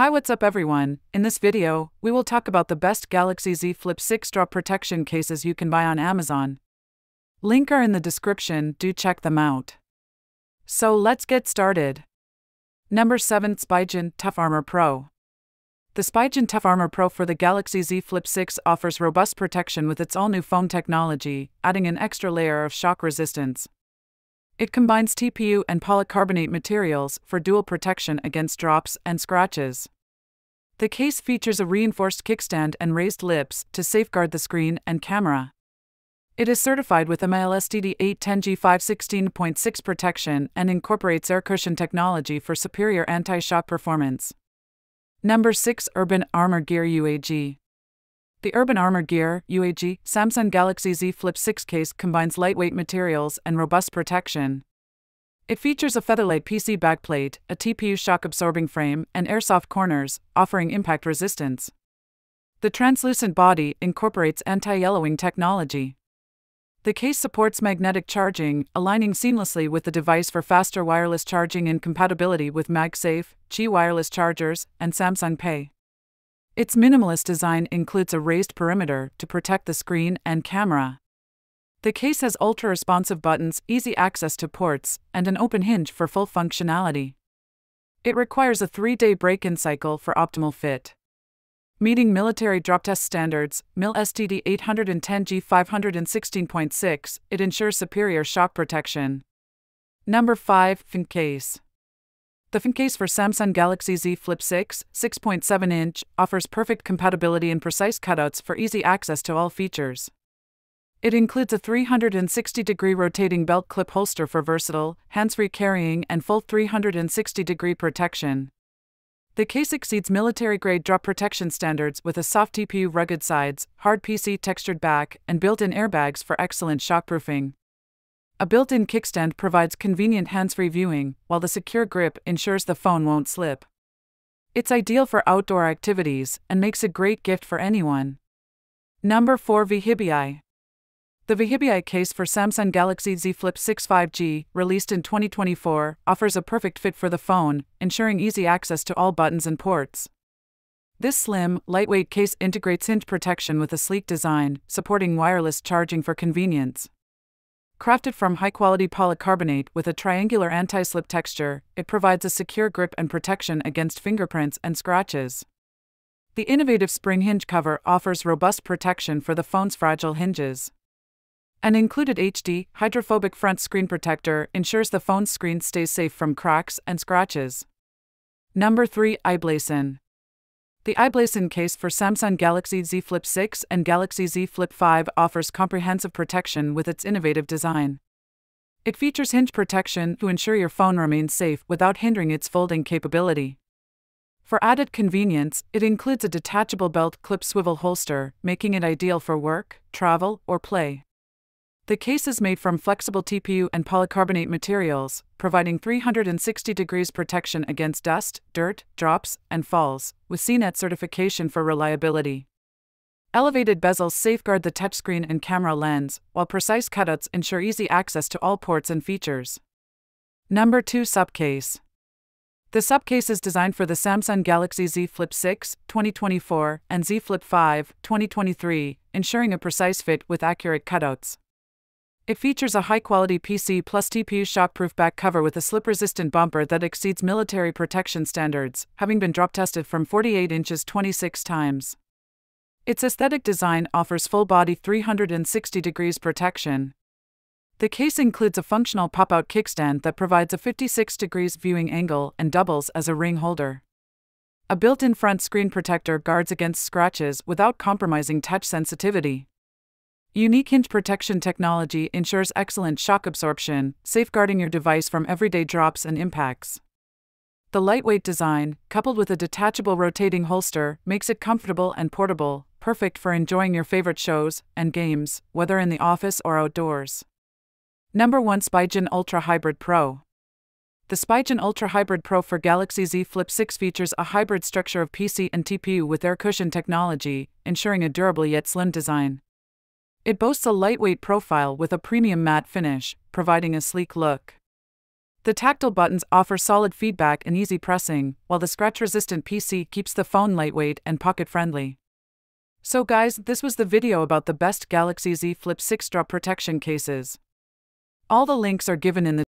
Hi, what's up everyone? In this video, we will talk about the best Galaxy Z Flip 6 drop protection cases you can buy on Amazon. Link are in the description, do check them out. So let's get started. Number 7, Spigen Tough Armor Pro. The Spigen Tough Armor Pro for the Galaxy Z Flip 6 offers robust protection with its all-new foam technology, adding an extra layer of shock resistance. It combines TPU and polycarbonate materials for dual protection against drops and scratches. The case features a reinforced kickstand and raised lips to safeguard the screen and camera. It is certified with MIL-STD 810G 516.6 protection and incorporates air cushion technology for superior anti-shock performance. Number 6, Urban Armor Gear UAG. The Urban Armor Gear UAG Samsung Galaxy Z Flip 6 case combines lightweight materials and robust protection. It features a featherlight PC backplate, a TPU shock-absorbing frame, and airsoft corners, offering impact resistance. The translucent body incorporates anti-yellowing technology. The case supports magnetic charging, aligning seamlessly with the device for faster wireless charging in compatibility with MagSafe, Qi wireless chargers, and Samsung Pay. Its minimalist design includes a raised perimeter to protect the screen and camera. The case has ultra-responsive buttons, easy access to ports, and an open hinge for full functionality. It requires a 3-day break-in cycle for optimal fit. Meeting military drop test standards, MIL-STD 810G 516.6, it ensures superior shock protection. Number 5, FNTCASE. The FNTCASE for Samsung Galaxy Z Flip 6, 6.7-inch, offers perfect compatibility and precise cutouts for easy access to all features. It includes a 360-degree rotating belt clip holster for versatile, hands-free carrying and full 360-degree protection. The case exceeds military-grade drop protection standards with a soft TPU rugged sides, hard PC textured back, and built-in airbags for excellent shockproofing. A built-in kickstand provides convenient hands-free viewing, while the secure grip ensures the phone won't slip. It's ideal for outdoor activities and makes a great gift for anyone. Number 4, Vihibii. The Vihibii case for Samsung Galaxy Z Flip 6 5G, released in 2024, offers a perfect fit for the phone, ensuring easy access to all buttons and ports. This slim, lightweight case integrates hinge protection with a sleek design, supporting wireless charging for convenience. Crafted from high-quality polycarbonate with a triangular anti-slip texture, it provides a secure grip and protection against fingerprints and scratches. The innovative spring hinge cover offers robust protection for the phone's fragile hinges. An included HD, hydrophobic front screen protector ensures the phone's screen stays safe from cracks and scratches. Number 3, i-Blason. The i-Blason case for Samsung Galaxy Z Flip 6 and Galaxy Z Flip 5 offers comprehensive protection with its innovative design. It features hinge protection to ensure your phone remains safe without hindering its folding capability. For added convenience, it includes a detachable belt clip swivel holster, making it ideal for work, travel, or play. The case is made from flexible TPU and polycarbonate materials, providing 360 degrees protection against dust, dirt, drops, and falls, with CNET certification for reliability. Elevated bezels safeguard the touchscreen and camera lens, while precise cutouts ensure easy access to all ports and features. Number 2, SUPCASE. The SUPCASE is designed for the Samsung Galaxy Z Flip 6, 2024, and Z Flip 5, 2023, ensuring a precise fit with accurate cutouts. It features a high-quality PC plus TPU shockproof back cover with a slip-resistant bumper that exceeds military protection standards, having been drop-tested from 48 inches 26 times. Its aesthetic design offers full-body 360 degrees protection. The case includes a functional pop-out kickstand that provides a 56 degrees viewing angle and doubles as a ring holder. A built-in front screen protector guards against scratches without compromising touch sensitivity. Unique hinge protection technology ensures excellent shock absorption, safeguarding your device from everyday drops and impacts. The lightweight design, coupled with a detachable rotating holster, makes it comfortable and portable, perfect for enjoying your favorite shows and games, whether in the office or outdoors. Number 1, Spigen Ultra Hybrid Pro. The Spigen Ultra Hybrid Pro for Galaxy Z Flip 6 features a hybrid structure of PC and TPU with air cushion technology, ensuring a durable yet slim design. It boasts a lightweight profile with a premium matte finish, providing a sleek look. The tactile buttons offer solid feedback and easy pressing, while the scratch-resistant PC keeps the phone lightweight and pocket-friendly. So guys, this was the video about the best Galaxy Z Flip 6 drop protection cases. All the links are given in the